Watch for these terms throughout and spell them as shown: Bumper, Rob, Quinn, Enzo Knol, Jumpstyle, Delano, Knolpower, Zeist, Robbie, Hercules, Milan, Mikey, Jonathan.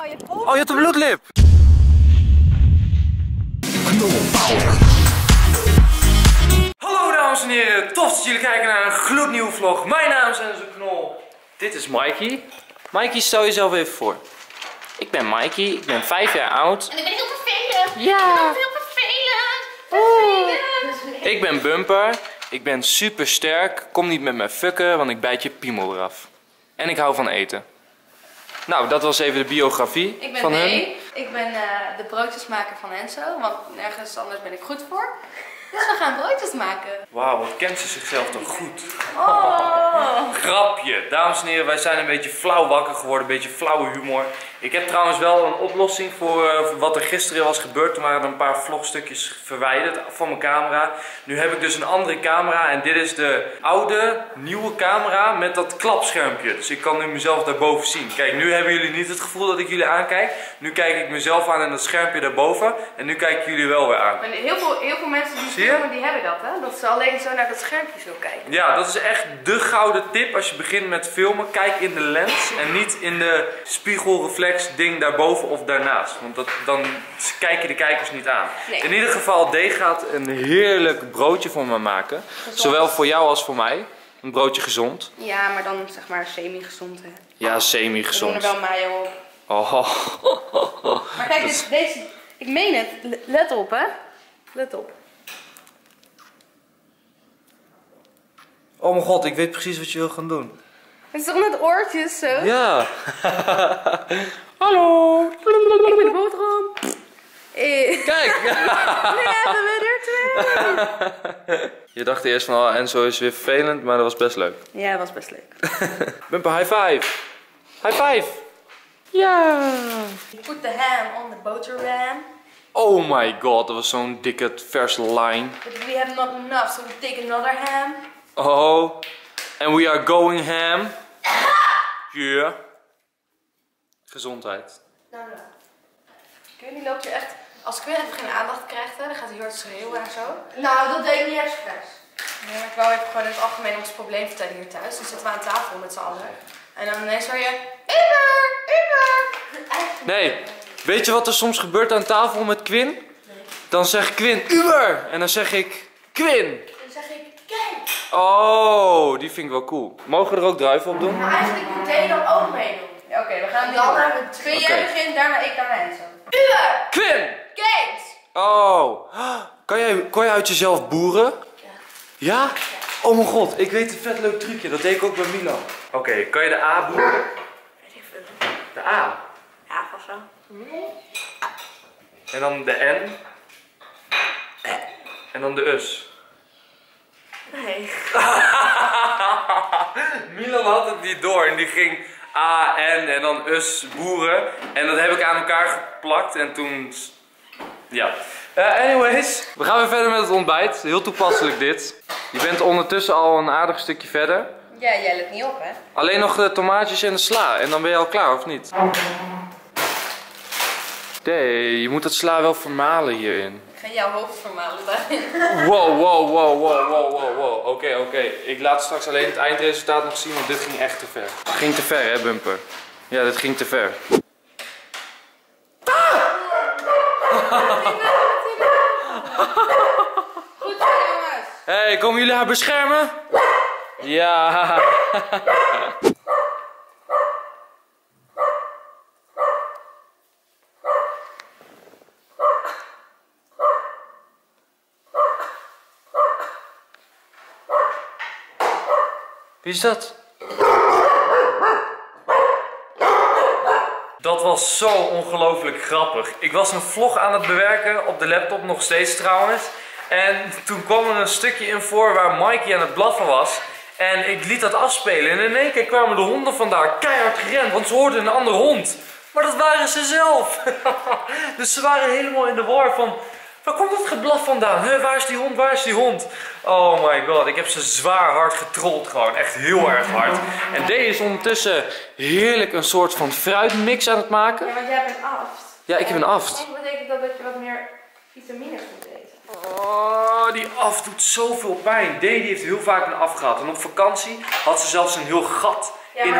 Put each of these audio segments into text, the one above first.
Oh, je hebt, een bloedlip! Knolpower. Hallo dames en heren, tof dat jullie kijken naar een gloednieuwe vlog. Mijn naam is Enzo Knol. Dit is Mikey. Mikey, stel jezelf even voor. Ik ben Mikey, ik ben 5 jaar oud. En ik ben heel vervelend. Ja! Ik ben heel vervelend. Ik ben Bumper. Ik ben super sterk. Kom niet met me fucken, want ik bijt je piemel eraf. En ik hou van eten. Nou, dat was even de biografie van hun. Ik ben de broodjesmaker van Enzo, want nergens anders ben ik goed voor. Dus we gaan broodjes maken. Wauw, wat kent ze zichzelf toch goed. Oh. Grapje. Dames en heren, wij zijn een beetje flauw wakker geworden. Een beetje flauwe humor. Ik heb trouwens wel een oplossing voor wat er gisteren was gebeurd. Toen waren er een paar vlogstukjes verwijderd van mijn camera. Nu heb ik dus een andere camera. En dit is de oude, nieuwe camera met dat klapschermpje. Dus ik kan nu mezelf daarboven zien. Kijk, nu hebben jullie niet het gevoel dat ik jullie aankijk. Nu kijk ik mezelf aan en dat schermpje daarboven. En nu kijken jullie wel weer aan. Heel veel mensen die filmen, die hebben dat, hè? Dat ze alleen zo naar dat schermpje zo kijken. Ja, dat is echt de gouden tip. Als je begint met filmen, kijk in de lens en niet in de spiegelreflex ding daarboven of daarnaast. Want dan kijken de kijkers niet aan. Nee. In ieder geval, D gaat een heerlijk broodje voor me maken. Gezond. Zowel voor jou als voor mij. Een broodje gezond. Ja, maar dan zeg maar semi-gezond, hè? Ja, semi-gezond. We doen er wel mayo op. Oh. Maar kijk, dus deze... Ik meen het. Let op, hè? Let op. Oh mijn god, ik weet precies wat je wil gaan doen. Het is toch met oortjes zo? Ja. Hallo. Ik ben de boterham. Kijk. Nu hebben we er 2. Je dacht eerst van, oh, Enzo is weer vervelend, maar dat was best leuk. Ja, dat was best leuk. Bumper, high five. High five. Ja. Yeah. Put the ham on the boterham. Oh my god, dat was zo'n dikke verse line. But we have not enough, so we take another ham. Oh, and we are going ham. Yeah. Gezondheid. Nou. Quinn loopt hier echt... Als Quinn even geen aandacht krijgt, hè, dan gaat hij heel hard schreeuwen en zo. Nou, dat deed ik niet expres. Nee, maar ik wou even gewoon in het algemeen ons probleem vertellen hier thuis. Dan zitten we aan tafel met z'n allen. En dan ineens hoor je... Uber! Nee, weet je wat er soms gebeurt aan tafel met Quinn? Nee. Dan zegt Quinn, Uber! En dan zeg ik, Quinn! Oh, die vind ik wel cool. Mogen we er ook druiven op doen? Maar eigenlijk moet hij dan ook meedoen. Ja, oké, we gaan dan even... Quinn, jij begint, daarna ik, daarna Enzo. Uwe! Quinn! Kees! Oh. Kan jij uit jezelf boeren? Ja. Ja? Oh mijn god, ik weet een vet leuk trucje. Dat deed ik ook bij Milan. Oké, kan je de A boeren? Weet ik veel. De A? Ja, vast wel. En dan de N. En dan de Us. Nee. Milan had het niet door en die ging A, N en dan us boeren. En dat heb ik aan elkaar geplakt en toen... Ja. Anyways, we gaan weer verder met het ontbijt. Heel toepasselijk dit. Je bent ondertussen al een aardig stukje verder. Ja, jij let niet op, hè? Alleen nog de tomaatjes en de sla en dan ben je al klaar, of niet? Nee, je moet dat sla wel vermalen hierin. Ik ga jouw hoofd vermalen daarin. Wow. Oké. Ik laat straks alleen het eindresultaat nog zien, want dit ging echt te ver. Het ging te ver, hè, Bumper? Ja, dit ging te ver. Goed zo, jongens. Hé, komen jullie haar beschermen? Ja. Wie is dat? Dat was zo ongelooflijk grappig. Ik was een vlog aan het bewerken, op de laptop nog steeds trouwens. En toen kwam er een stukje in voor waar Mikey aan het blaffen was. En ik liet dat afspelen en in één keer kwamen de honden vandaar keihard gerend, want ze hoorden een andere hond. Maar dat waren ze zelf. Dus ze waren helemaal in de war van... Waar komt dat geblaf vandaan? Waar is die hond? Waar is die hond? Oh my god, ik heb ze zwaar hard getrold gewoon. Echt heel erg hard. En Dee is ondertussen heerlijk een soort van fruitmix aan het maken. Ja, want jij bent aft. Ja, ik heb een aft. Dat betekent dat je wat meer vitamines moet eten. Oh, die aft doet zoveel pijn. Dee heeft heel vaak een aft gehad. En op vakantie had ze zelfs een heel gat in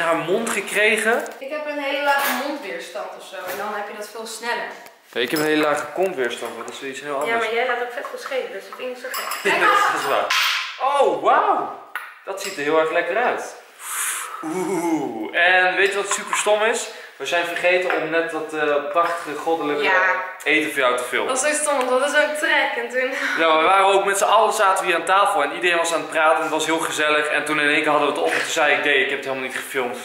haar mond gekregen. Ik heb een hele lage mondweerstand of zo. En dan heb je dat veel sneller. Ja, ik heb een hele lage kontweerstand, want dat is iets heel anders. Ja, maar jij laat ook vet geschreven, dus dat vind ik zo gek. Dat is waar. Oh, wauw. Dat ziet er heel erg lekker uit. Oeh. En weet je wat super stom is? We zijn vergeten om net dat prachtige goddelijke eten voor jou te filmen. Dat was zo stom, dat is ook trekkend toen. Ja, we waren ook met z'n allen zaten we hier aan tafel en iedereen was aan het praten en het was heel gezellig. En toen in één keer hadden we het op en toen zei ik, nee, ik heb het helemaal niet gefilmd.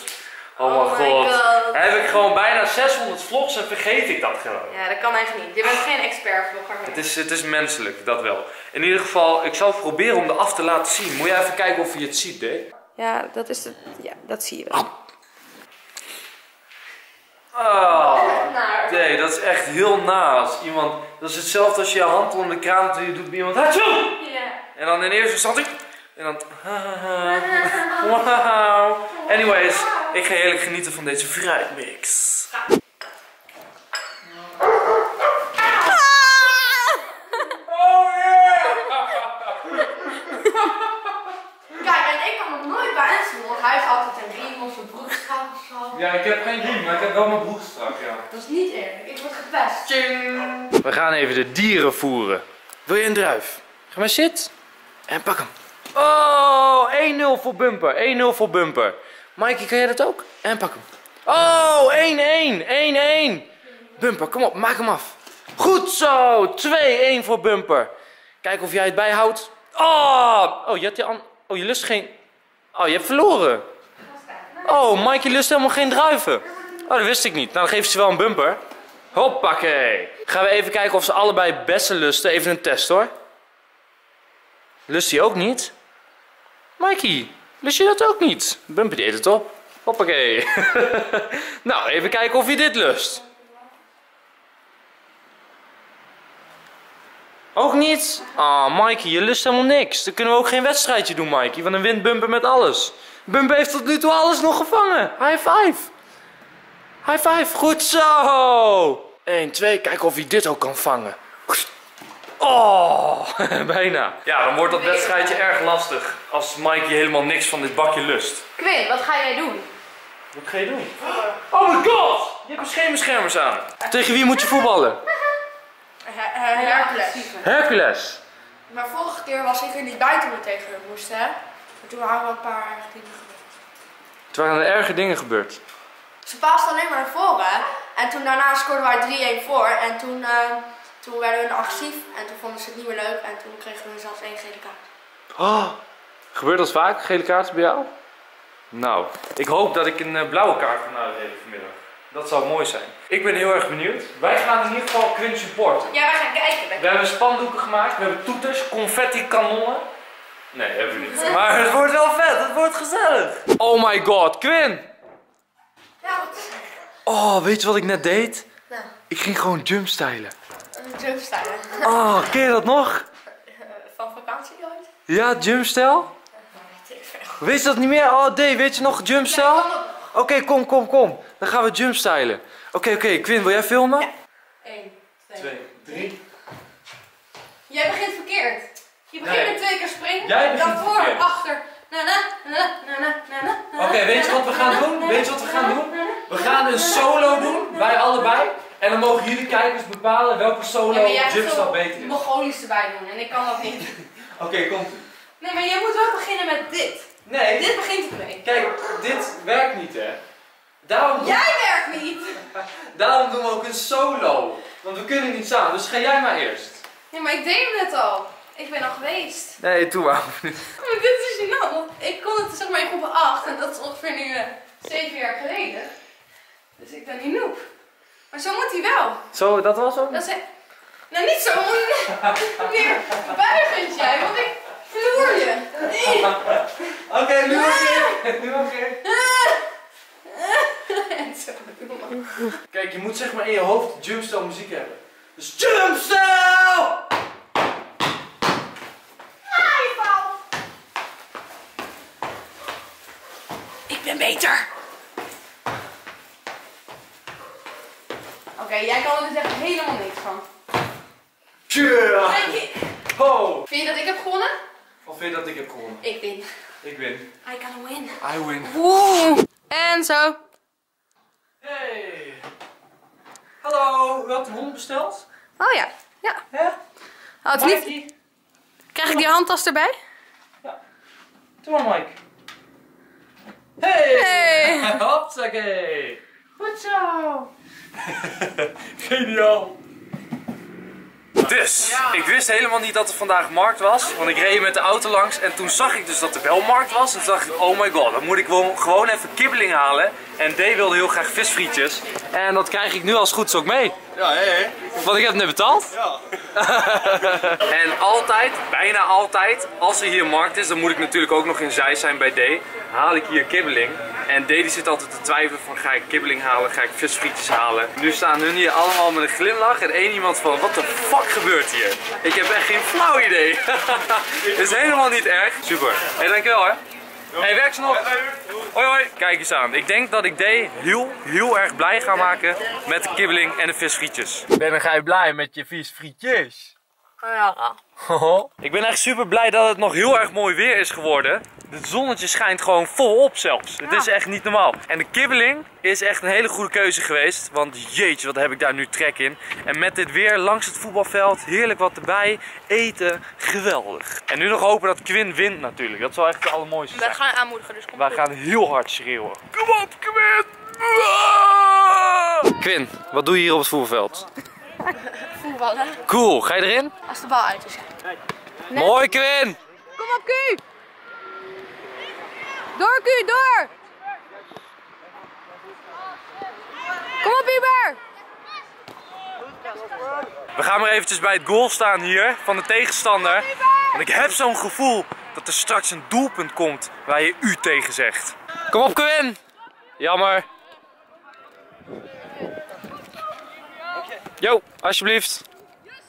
Oh my god. Dan heb ik gewoon bijna 600 vlogs en vergeet ik dat gewoon. Ja, dat kan echt niet. Je bent geen expert vlogger meer. Het is menselijk, dat wel. In ieder geval, ik zal proberen om er af te laten zien. Moet jij even kijken of je het ziet, Dave? Ja, dat is het. Ja, dat zie je wel. Oh, nee, dat is echt heel naar als iemand... Dat is hetzelfde als je je hand onder de kraan doet bij iemand... Hatsjoe! Ja. En dan in eerste instantie... En dan... Wow. Anyways, ik ga heerlijk genieten van deze fruitmix. Oh yeah! Kijk, en ik kan hem nooit bij Enzo, want hij heeft altijd een riem of een broek strak of zo. Ja, ik heb geen riem, maar ik heb wel mijn broek strak, ja. Dat is niet eerlijk, ik word gepest. Tjing. We gaan even de dieren voeren. Wil je een druif? Ga maar zitten. En pak hem. Oh, 1-0 voor Bumper. 1-0 voor Bumper. Mikey, kan jij dat ook? En pak hem. Oh, 1-1. 1-1. Bumper, kom op, maak hem af. Goed zo. 2-1 voor Bumper. Kijk of jij het bijhoudt. Oh, je had die je lust geen... Oh, je hebt verloren. Oh, Mikey lust helemaal geen druiven. Oh, dat wist ik niet. Nou, dan geef ze wel een Bumper. Hoppakee. Gaan we even kijken of ze allebei bessen lusten. Even een test, hoor. Lust hij ook niet? Mikey, lust je dat ook niet? Bumper die eet het op. Hoppakee. Nou, even kijken of hij dit lust. Ook niet? Ah, Mikey, je lust helemaal niks. Dan kunnen we ook geen wedstrijdje doen, Mikey. Want dan wint Bumper met alles. Bumper heeft tot nu toe alles nog gevangen. High five. High five, goed zo. 1, 2, kijken of hij dit ook kan vangen. Oh, bijna. Ja, dan wordt dat wedstrijdje erg lastig als Mikey helemaal niks van dit bakje lust. Quinn, wat ga jij doen? Wat ga je doen? Oh my god! Je hebt beschermers aan. Tegen wie moet je voetballen? Hercules. Maar vorige keer was ik er niet bij toen we tegen hem moesten, hè? Maar toen waren er een paar erge dingen gebeurd. Toen waren er erge dingen gebeurd? Ze paste alleen maar naar voren. En toen daarna scoorden wij 3-1 voor en toen... Toen werden we agressief en toen vonden ze het niet meer leuk en toen kregen we zelfs 1 gele kaart. Oh, gebeurt dat vaak, gele kaarten bij jou? Nou, ik hoop dat ik een blauwe kaart kan uitdelen vanmiddag. Dat zou mooi zijn. Ik ben heel erg benieuwd. Wij gaan in ieder geval Quinn supporten. Ja, wij gaan kijken. We hebben spandoeken gemaakt, we hebben toeters, confetti kanonnen. Nee, hebben we niet. Maar het wordt wel vet, het wordt gezellig. Oh my god, Quinn! Ja, wat? Oh, weet je wat ik net deed? Nou. Ik ging gewoon jumpstylen. Jumpstyle. Oh, ken je dat nog? Van vakantie ooit? Ja, jumpstyle? Weet je dat niet meer? Oh, Dave, weet je nog jumpstyle? Nee, Oké, kom. Dan gaan we jumpstylen. Oké, Quinn, wil jij filmen? Ja. 1, 2, 3. Jij begint verkeerd. Je begint met 2 keer springen. Dan voor, achter. Oké, weet je wat we gaan doen? We gaan een solo doen, wij allebei. En dan mogen jullie kijkers bepalen welke solo of jumpstyle beter is. Mongolisch erbij doen en ik kan dat niet. Oké, komt u. Nee, maar jij moet wel beginnen met dit. Nee. Dit begint het mee. Kijk, dit werkt niet, hè. Jij werkt niet! Daarom doen we ook een solo. Want we kunnen niet samen, dus ga jij maar eerst. Nee, maar ik deed hem net al. Ik ben al geweest. Nee, toe maar. Maar dit is gênant. Ik kon het zeg maar in groep 8 en dat is ongeveer nu 7 jaar geleden. Dus ik ben niet noob. Maar zo moet hij wel. Zo, dat was ook? Dat is... Nou, niet zo. Meneer, buigend jij, want ik vloer je. Nee. Oké, nu mag je. Kijk, je moet zeg maar in je hoofd jumpstyle muziek hebben. Dus jumpstyle! Ik ben beter. Oké, jij kan er dus echt helemaal niks van. Tja! Yeah. Vind je dat ik heb gewonnen? Of vind je dat ik heb gewonnen? Ik win. Ik win. I gotta win. I win. Woe! Enzo. Hey. Hallo, u had de hond besteld? Oh ja. Ja. Ja? Oh, het Mikey. Niet... Krijg ik die handtas erbij? Ja. Doe maar, Mike. Hey! Hey. Hopsakee. Goed zo. Geniaal. Dus, ja. Ik wist helemaal niet dat er vandaag markt was, want ik reed met de auto langs en toen zag ik dus dat er wel markt was en toen dacht ik, oh my god, dan moet ik gewoon even kibbeling halen. En D wilde heel graag visfrietjes en dat krijg ik nu als het goed is ook mee. Ja, hé. Want ik heb het net betaald. Ja. En altijd, bijna altijd, als er hier markt is, dan moet ik natuurlijk ook nog in Zeist zijn bij D, haal ik hier kibbeling. En D die zit altijd te twijfelen van ga ik kibbeling halen, ga ik visfrietjes halen. Nu staan hun hier allemaal met een glimlach en één iemand van wat de fuck gebeurt hier? Ik heb echt geen flauw idee. Het is helemaal niet erg. Super. Hé, hey, dankjewel hè. Hey, werk ze nog. Hoi hoi. Kijk eens aan. Ik denk dat ik D heel erg blij ga maken met de kibbeling en de visfrietjes. Ben dan ga je blij met je visfrietjes? Ja. Ik ben echt super blij dat het nog heel erg mooi weer is geworden. Het zonnetje schijnt gewoon volop zelfs. Het is echt niet normaal. En de kibbeling is echt een hele goede keuze geweest. Want jeetje, wat heb ik daar nu trek in. En met dit weer langs het voetbalveld, heerlijk wat erbij. Eten, geweldig. En nu nog hopen dat Quinn wint natuurlijk. Dat zou echt het allermooiste zijn. Wij gaan aanmoedigen, dus kom op. Wij gaan heel hard schreeuwen. Kom op, Quinn! Quinn, wat doe je hier op het voetbalveld? Voetballen. Cool, ga je erin? Als de bal uit is. Nee. Mooi Quinn! Kom op Q! Door Q, door! Kom op Bieber! We gaan maar eventjes bij het goal staan hier van de tegenstander. En ik heb zo'n gevoel dat er straks een doelpunt komt waar je U tegen zegt. Kom op Quinn! Jammer. Yo, alsjeblieft.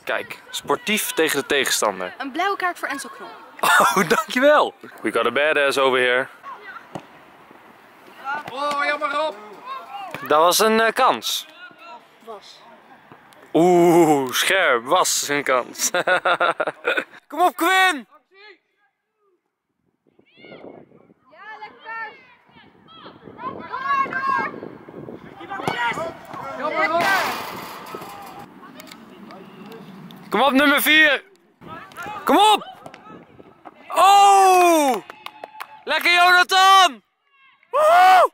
Kijk, sportief tegen de tegenstander. Een blauwe kaart voor Enzo Knol. Oh, dankjewel. We got a badass over here. Oh, jammer Rob. Dat was een kans. Was. Oeh, scherp. Was een kans. Kom op, Quinn. Ja, lekker. Kom maar door. Jammer Rob. Kom op, nummer 4. Kom op. Oh! Lekker Jonathan! Woehoe!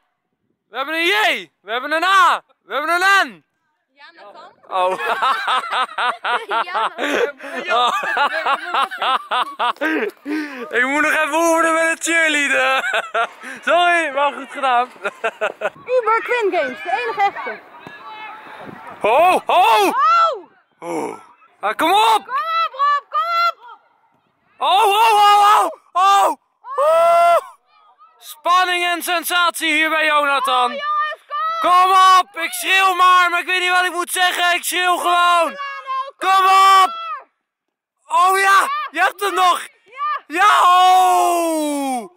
We hebben een J! We hebben een A! We hebben een N! Jonathan? Oh! Oh. Ik moet nog even oefenen met het cheerleader! Sorry, wel goed gedaan! Uber Quinn Games, de enige echte! Oh! Oh! Oh! Ah, kom op! Oh, oh, oh, oh, oh! Spanning en sensatie hier bij Jonathan. Oh, jongens, kom. Kom op, ik schreeuw maar ik weet niet wat ik moet zeggen. Ik schreeuw gewoon. Kom op! Oh ja, je hebt hem nog. Ja, oh!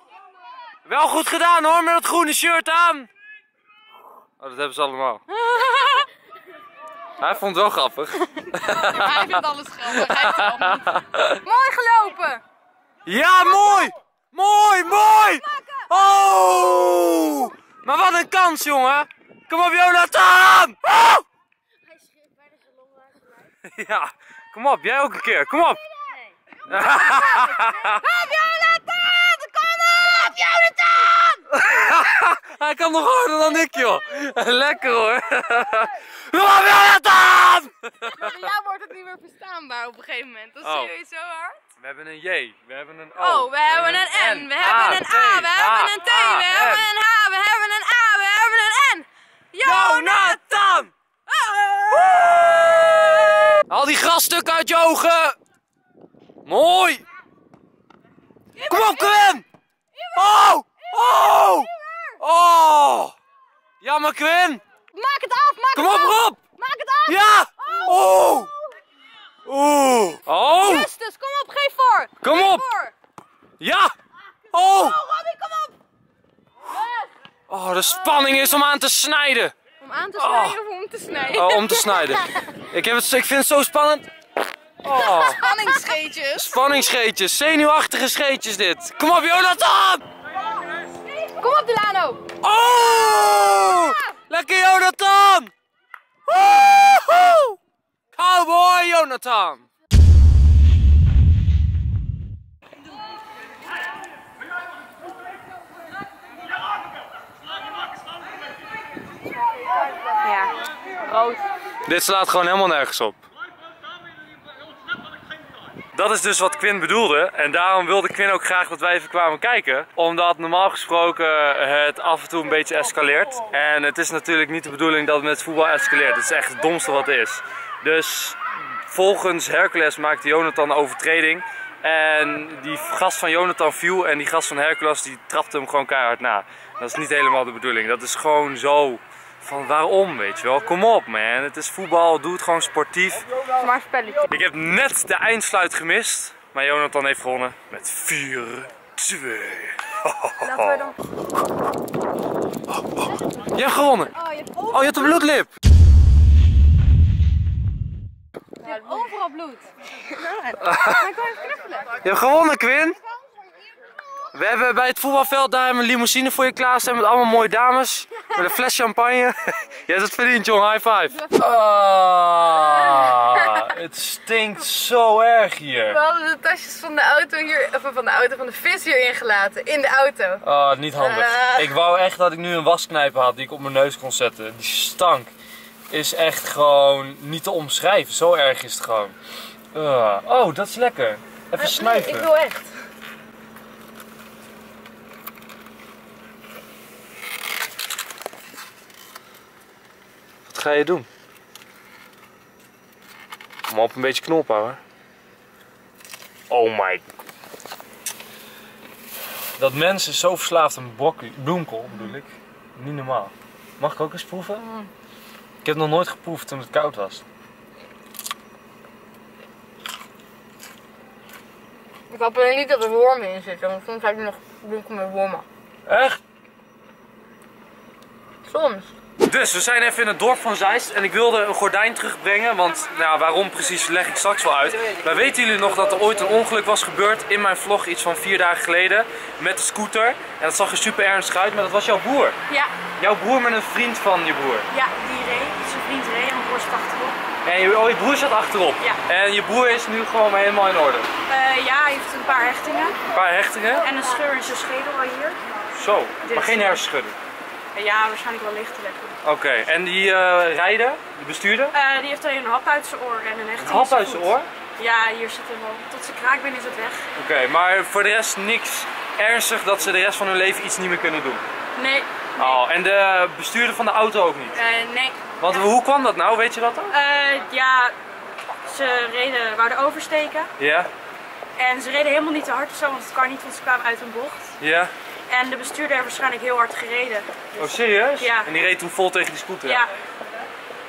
Wel goed gedaan hoor, met dat groene shirt aan. Oh, dat hebben ze allemaal. Hij vond het wel grappig. Ja, hij vindt alles grappig. Hij vindt allemaal. Mooi gelopen. Ja, mooi. Mooi, mooi. Oh. Maar wat een kans, jongen. Kom op, Jonathan. Oh. Hij schreeuwt bijna zo lang uit. Ja, kom op. Jij ook een keer. Kom op. Nee. Kom, Jonathan. Kom op, Jonathan. Hij kan nog harder dan ik, joh. Lekker, hoor. Jonathan! Voor jou wordt het niet meer verstaanbaar op een gegeven moment. Dat zie je zo hard. We hebben een J, we hebben een O. Oh, we hebben een N, we hebben een A, we hebben een T, we hebben een H, we hebben een A, we hebben een N. Jonathan! Al die grasstukken uit je ogen. Mooi! Kom op, Quinn! Oh! Oh! Oh! Jammer, Quinn! Maak het af, maak het af! Kom op, Rob! Maak het af! Ja! Oh! Oeh! Oh! Justus, kom op, geef voor! Kom op! Ja! Oh! Oh, Robbie, kom op! Oh, de spanning is om aan te snijden! Om aan te snijden of om te snijden? Oh, om te snijden. Ik vind het zo spannend. Oh. Spanningsscheetjes. Spanningsscheetjes, zenuwachtige scheetjes dit. Kom op, Jonathan! Kom op, Delano! Oh! Lekker, Jonathan! Woehoe! Cowboy, Jonathan! Ja, rood. Dit slaat gewoon helemaal nergens op. Dat is dus wat Quinn bedoelde en daarom wilde Quinn ook graag dat wij even kwamen kijken. Omdat normaal gesproken het af en toe een beetje escaleert. En het is natuurlijk niet de bedoeling dat het met voetbal escaleert. Het is echt het domste wat er is. Dus volgens Hercules maakte Jonathan een overtreding. En die gast van Jonathan viel en die gast van Hercules die trapte hem gewoon keihard na. Dat is niet helemaal de bedoeling. Dat is gewoon zo van waarom, weet je wel. Kom op, man. Het is voetbal. Doe het gewoon sportief. Maar spelletje. Ik heb net de eindsluit gemist. Maar Jonathan heeft gewonnen met 4-2. Laten we dan... Je hebt gewonnen. Oh, je hebt een bloedlip. Je hebt overal bloed. Je hebt gewonnen, Quinn. We hebben bij het voetbalveld daar een limousine voor je klaarstaan met allemaal mooie dames. Met een fles champagne. Je hebt het verdiend, jong. High five. Ah, het stinkt zo erg hier. We hadden de tasjes van de auto hier, of van de vis hier ingelaten. In de auto. Ah, niet handig. Ik wou echt dat ik nu een wasknijper had die ik op mijn neus kon zetten. Die stank is echt gewoon niet te omschrijven. Zo erg is het gewoon. Oh, dat is lekker. Even snuiven. Ik wil echt. Wat ga je doen? Kom op, een beetje Knolpower. Oh my. Dat mensen zo verslaafd aan bloemkool bedoel ik. Niet normaal. Mag ik ook eens proeven? Ik heb nog nooit geproefd toen het koud was. Ik hoop alleen niet dat er wormen in zitten, want soms heb je nog bloemkool met wormen. Echt? Soms. Dus we zijn even in het dorp van Zeist en ik wilde een gordijn terugbrengen, want nou, waarom precies leg ik straks wel uit. Maar weten jullie nog dat er ooit een ongeluk was gebeurd in mijn vlog iets van 4 dagen geleden met de scooter? En dat zag er super ernstig uit, maar dat was jouw broer. Ja. Jouw broer met een vriend van je broer. Ja, die reed. Zijn vriend reed en mijn broer zat achterop. En je broer zat achterop? Ja. En je broer is nu gewoon helemaal in orde? Ja, hij heeft een paar hechtingen. Een paar hechtingen? En een scheur in zijn schedel al hier. Zo, maar geen hersenschudding? Ja, waarschijnlijk wel lichtelijk. Oké, en die rijder, de bestuurder? Die heeft alleen een hap uit zijn oor en een hechting. Een hap uit zijn oor? Ja, hier zit hem al. Tot ze kraak binnen is het weg. Oké, maar voor de rest niks ernstig dat ze de rest van hun leven iets niet meer kunnen doen? Nee. Oh, en de bestuurder van de auto ook niet? Nee. Want ja. Hoe kwam dat nou, weet je dat dan? Ja, ze wouden oversteken. Ja. Yeah. En ze reden helemaal niet te hard of zo, want het kan niet, want ze kwamen uit een bocht. Ja. Yeah. En de bestuurder heeft waarschijnlijk heel hard gereden. Dus... Oh, serieus? Ja. En die reed toen vol tegen die scooter? Ja.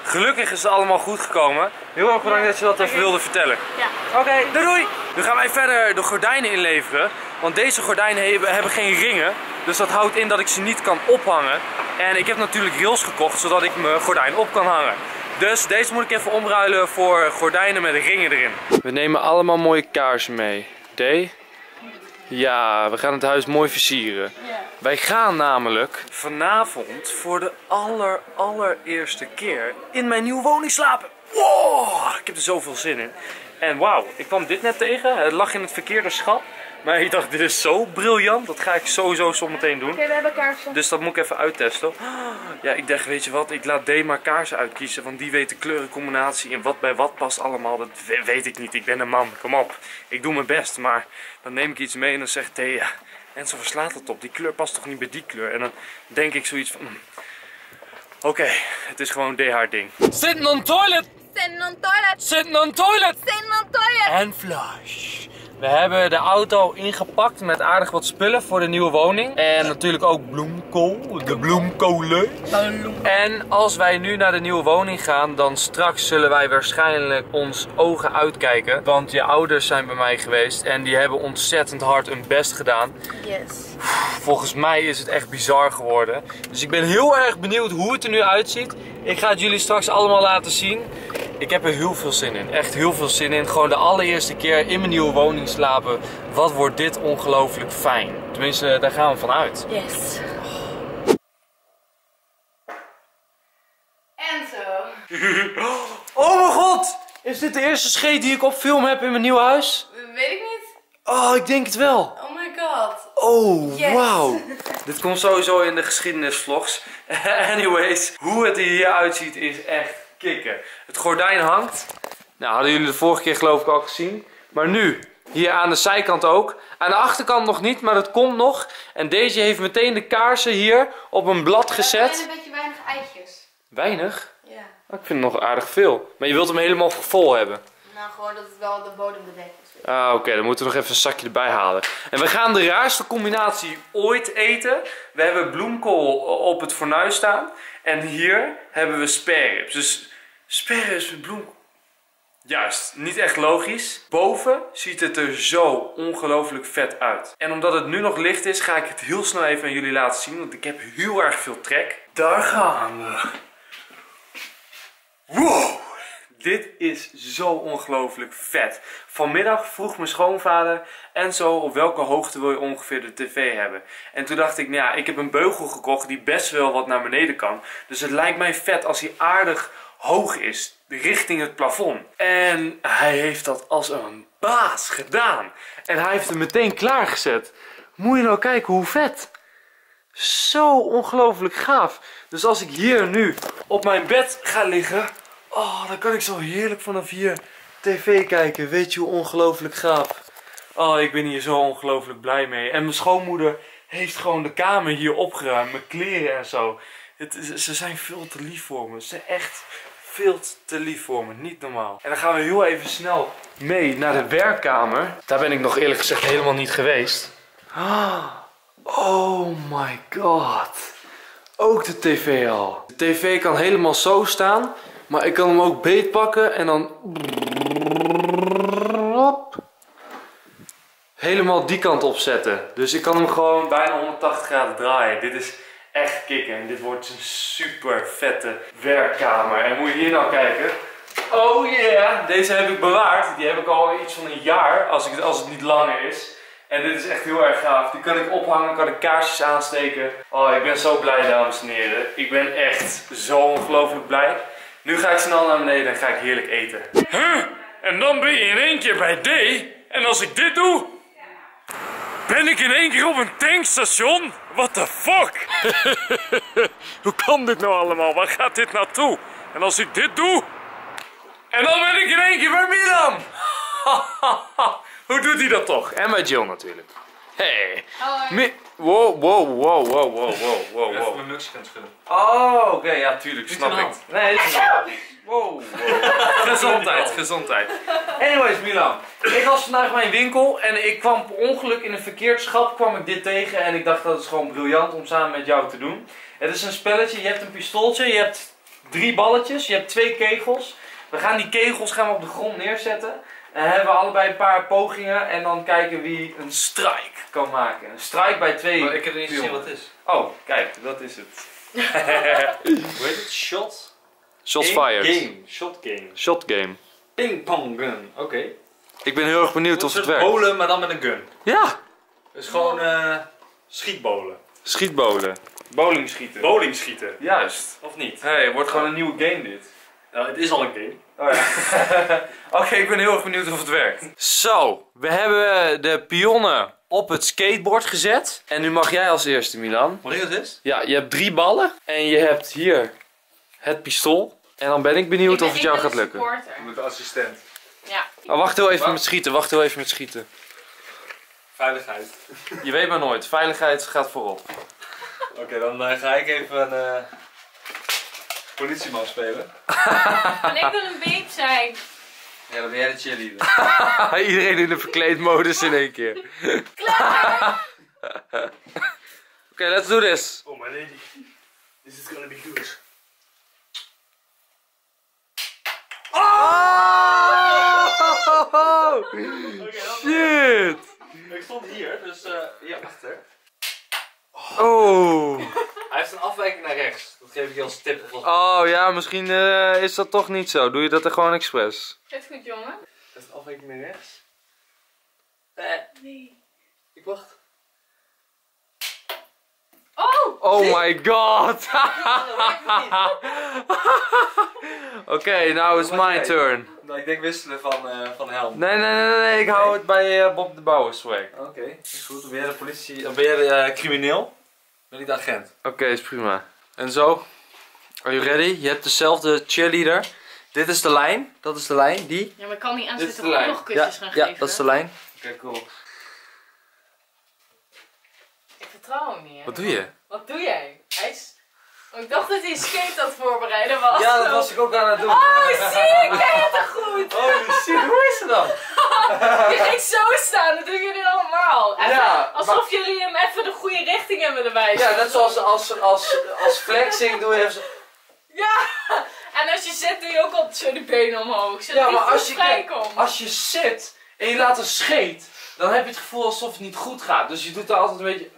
Gelukkig is het allemaal goed gekomen. Heel erg bedankt dat je dat even wilde vertellen. Ja. Oké, doei! Nu gaan wij verder de gordijnen inleveren. Want deze gordijnen hebben geen ringen. Dus dat houdt in dat ik ze niet kan ophangen. En ik heb natuurlijk rails gekocht, zodat ik mijn gordijn op kan hangen. Dus deze moet ik even omruilen voor gordijnen met ringen erin. We nemen allemaal mooie kaarsen mee. Ja, we gaan het huis mooi versieren. Yeah. Wij gaan namelijk vanavond voor de allereerste keer in mijn nieuwe woning slapen. Wow, ik heb er zoveel zin in. En wauw, ik kwam dit net tegen. Het lag in het verkeerde schap. Maar ik dacht, dit is zo briljant. Dat ga ik sowieso zometeen doen. Oké, we hebben kaarsen. Dus dat moet ik even uittesten. Ja, ik dacht, weet je wat, ik laat D maar kaarsen uitkiezen. Want die weet de kleurencombinatie en wat bij wat past allemaal. Dat weet ik niet. Ik ben een man. Kom op. Ik doe mijn best. Maar dan neem ik iets mee en dan zegt D, ja, en zo verslaat het op. Die kleur past toch niet bij die kleur? En dan denk ik zoiets van... Oké, het is gewoon D haar ding. Sitting on toilet! Sitting on toilet! Sitting on toilet! Sitting on toilet! En flush! We hebben de auto ingepakt met aardig wat spullen voor de nieuwe woning. En natuurlijk ook bloemkool, de bloemkolen. En als wij nu naar de nieuwe woning gaan, dan straks zullen wij waarschijnlijk ons ogen uitkijken. Want je ouders zijn bij mij geweest en die hebben ontzettend hard hun best gedaan. Yes. Volgens mij is het echt bizar geworden. Dus ik ben heel erg benieuwd hoe het er nu uitziet. Ik ga het jullie straks allemaal laten zien. Ik heb er heel veel zin in, echt heel veel zin in. Gewoon de allereerste keer in mijn nieuwe woning slapen. Wat wordt dit ongelooflijk fijn. Tenminste, daar gaan we vanuit. Yes. Zo. Oh mijn god! Is dit de eerste scheet die ik op film heb in mijn nieuwe huis? Weet ik niet. Oh, ik denk het wel. Oh my god. Oh, yes. Wauw. Dit komt sowieso in de geschiedenisvlogs. Anyways, hoe het er hier uitziet is echt kicken. Het gordijn hangt. Nou, hadden jullie de vorige keer geloof ik al gezien. Maar nu, hier aan de zijkant ook. Aan de achterkant nog niet, maar dat komt nog. En deze heeft meteen de kaarsen hier op een blad gezet. Er zijn een beetje weinig eitjes. Weinig? Ja. Oh, ik vind het nog aardig veel. Maar je wilt hem helemaal vol hebben. Nou, gewoon dat het wel de bodem bedekt is. Ah, oké. Dan moeten we nog even een zakje erbij halen. En we gaan de raarste combinatie ooit eten. We hebben bloemkool op het fornuis staan. En hier hebben we spareribs. Dus spareribs met bloemkool. Juist, niet echt logisch. Boven ziet het er zo ongelooflijk vet uit. En omdat het nu nog licht is, ga ik het heel snel even aan jullie laten zien. Want ik heb heel erg veel trek. Daar gaan we. Wow! Dit is zo ongelooflijk vet. Vanmiddag vroeg mijn schoonvader: Enzo, op welke hoogte wil je ongeveer de tv hebben? En toen dacht ik, nou ja, ik heb een beugel gekocht die best wel wat naar beneden kan. Dus het lijkt mij vet als hij aardig hoog is, richting het plafond. En hij heeft dat als een baas gedaan. En hij heeft hem meteen klaargezet. Moet je nou kijken hoe vet. Zo ongelooflijk gaaf. Dus als ik hier nu op mijn bed ga liggen... Oh, dan kan ik zo heerlijk vanaf hier tv kijken. Weet je hoe ongelooflijk gaaf. Oh, ik ben hier zo ongelooflijk blij mee. En mijn schoonmoeder heeft gewoon de kamer hier opgeruimd. Mijn kleren en zo. Ze zijn veel te lief voor me. Ze zijn echt veel te lief voor me. Niet normaal. En dan gaan we heel even snel mee naar de werkkamer. Daar ben ik nog eerlijk gezegd helemaal niet geweest. Oh my god. Ook de tv al. De tv kan helemaal zo staan. Maar ik kan hem ook beetpakken en dan... helemaal die kant opzetten. Dus ik kan hem gewoon bijna 180 graden draaien. Dit is echt kicken. Dit wordt een super vette werkkamer. En moet je hier nou kijken. Oh yeah! Deze heb ik bewaard. Die heb ik al iets van een jaar, als het niet langer is. En dit is echt heel erg gaaf. Die kan ik ophangen, kan ik kaarsjes aansteken. Oh, ik ben zo blij, dames en heren. Ik ben echt zo ongelooflijk blij. Nu ga ik snel naar beneden en ga ik heerlijk eten. Huh? En dan ben je in één keer bij D. En als ik dit doe... ben ik in één keer op een tankstation? What the fuck? Hoe kan dit nou allemaal? Waar gaat dit naartoe? En als ik dit doe... en dan ben ik in één keer bij Milan! Hoe doet hij dat toch? En bij Jill natuurlijk. Hey. Wow, wow, wow, wow, wow, wow, wow. Ik heb even mijn nukjes gaan schudden. Oh, oké, ja, tuurlijk, snap ik. Nee, dat is niet. Wow, wow. Gezondheid, gezondheid. Anyways, Milan. Ik was vandaag bij een winkel en ik kwam per ongeluk in een verkeerd schap kwam ik dit tegen. En ik dacht, dat is gewoon briljant om samen met jou te doen. Het is een spelletje, je hebt een pistooltje, je hebt 3 balletjes, je hebt 2 kegels. We gaan die kegels gaan we op de grond neerzetten. En hebben we allebei een paar pogingen en dan kijken wie een strike kan maken. Een strike bij 2. Maar ik heb niet gezien wat het is. Oh, kijk, dat is het. Hoe heet het? Shot? Shots fired. Game. Shot game. Shot game. Ping pong gun. Oké. Ik ben heel erg benieuwd of het werkt. Bolen, maar dan met een gun. Ja. Dus gewoon schietbolen. Schietbolen. Bowling schieten. Bowling schieten. Juist. Of niet? Hé, het wordt gewoon een nieuwe game dit. Nou, het is al een game. Oh ja. Oké, ik ben heel erg benieuwd of het werkt. Zo, we hebben de pionnen op het skateboard gezet. En nu mag jij als eerste, Milan. Wat is het? Ja, je hebt 3 ballen. En je hebt hier het pistool. En dan ben ik benieuwd of het jou gaat lukken. Ik ben de assistent. Ja. Oh, wacht heel even met schieten, wacht heel even met schieten. Veiligheid. Je weet maar nooit, veiligheid gaat voorop. Oké, dan ga ik even... politieman spelen. En ik wil een beep zijn. Ja, dan ben jij de cheerleader. Iedereen in de verkleedmodus in één keer. Klaar! Oké, let's do this. Oh my lady. This is gonna be good. Oh! Shit! Ik stond hier, dus hierachter. Oh! Hij heeft een afwijking naar rechts. Dat geef ik je als tip. Oh ja, misschien is dat toch niet zo. Doe je dat er gewoon expres? Gaat goed, jongen. Hij heeft een afwijking naar rechts. Nee. Ik wacht. Oh! Oh! Oh my god! Oké, nou is mijn turn. Nou, ik denk wisselen van helm. Nee, ik hou het bij Bob de Bouwers weg. Oké, is goed. Dan ben jij de politie, dan ben jij de crimineel. Ben ik de agent. Oké, is prima. En zo, are you ready? Je hebt dezelfde cheerleader. Dit is de lijn, dat is de lijn, die. Ja, maar ik kan niet aan zitten om nog kusjes gaan geven. Ja, dat is de lijn. Oké, cool. Ik vertrouw hem niet, hè. Wat doe je? Wat doe jij? Hij is... Oh, ik dacht dat hij skate aan het voorbereiden was. Ja, dat was ik ook aan het doen. Oh, zie ik! Jij hebt het goed! Oh, zie je, hoe is het dan? Je ging zo staan, dat doen jullie allemaal. Even, ja, alsof maar... jullie hem even de goede richting hebben erbij. Ja, net zoals als flexing doe je even zo... Ja! En als je zit doe je ook altijd zo de benen omhoog. Zodat ja, maar als je zit en je laat een scheet, dan heb je het gevoel alsof het niet goed gaat. Dus je doet er altijd een beetje...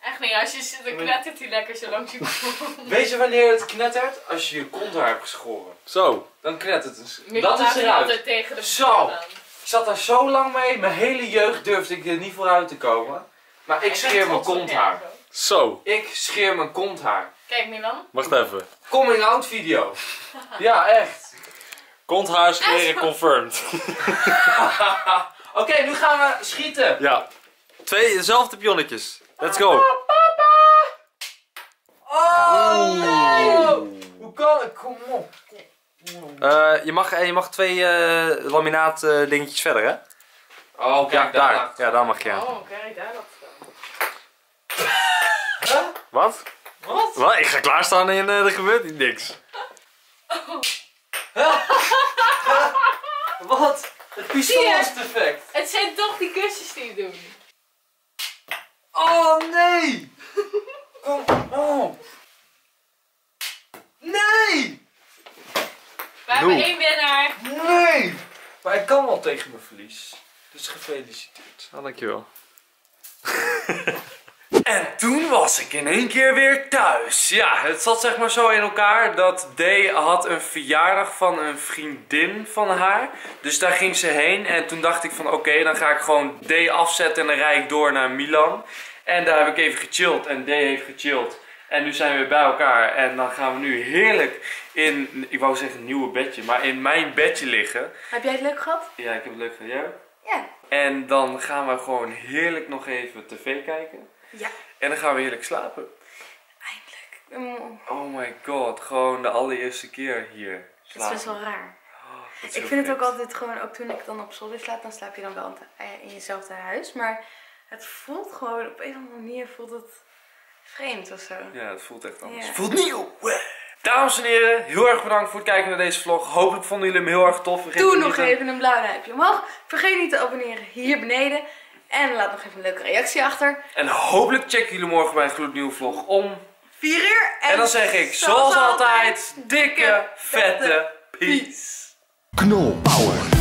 Echt niet, als je zit dan knettert hij lekker zo langs je kont. Weet je wanneer het knettert? Als je je kont hebt geschoren. Zo. Dan knettert het. Je dat is eruit. Tegen de zo. Ik zat daar zo lang mee, mijn hele jeugd durfde ik er niet vooruit te komen. Maar ik scheer mijn konthaar. Zo. Ik scheer mijn konthaar. Kijk Milan. Wacht even. Coming out video. Ja, echt. Konthaar scheren confirmed. Oké, nu gaan we schieten. Ja. Twee dezelfde pionnetjes. Let's go. Oh nee. Hoe kan ik? Kom op. Je mag twee laminaat dingetjes verder, hè? Oh, kijk, ja, daar. Ja, daar mag je aan. Oh, kijk, daar huh? Wat? Wat? Wat? Ik ga klaarstaan en er gebeurt niet niks. Oh. Huh? Wat? Het pistoolseffect. Het zijn toch die kusjes die je doet. Oh nee! Kom op! Nee! We hebben één winnaar! Nee! Maar ik kan wel tegen mijn verlies. Dus gefeliciteerd. Oh, dankjewel. En toen was ik in één keer weer thuis. Ja, het zat zeg maar zo in elkaar dat Dee had een verjaardag van een vriendin van haar. Dus daar ging ze heen en toen dacht ik van oké, dan ga ik gewoon Dee afzetten en dan rijd ik door naar Milan. En daar heb ik even gechilled en Dee heeft gechilled. En nu zijn we weer bij elkaar en dan gaan we nu heerlijk in, ik wou zeggen een nieuwe bedje, maar in mijn bedje liggen. Heb jij het leuk gehad? Ja, ik heb het leuk gehad. Jij? Ja. En dan gaan we gewoon heerlijk nog even tv kijken. Ja. En dan gaan we heerlijk slapen. Eindelijk. Oh my god, gewoon de allereerste keer hier slapen. Dat is best wel raar. Oh, ik vind het ook altijd gewoon, ook toen ik dan op zolder slaap, dan slaap je dan wel in jezelfde huis. Maar het voelt gewoon, op een of andere manier voelt het vreemd of zo. Ja, het voelt echt anders. Ja. Het voelt nieuw! Dames en heren, heel erg bedankt voor het kijken naar deze vlog. Hopelijk vonden jullie hem heel erg tof. Doe nog even een blauw duimpje omhoog. Vergeet niet te abonneren hier beneden. En laat nog even een leuke reactie achter. En hopelijk checken jullie morgen bij een gloednieuwe vlog om 4 uur. En dan zeg ik, zoals altijd, dikke, vette peace. Knolpower.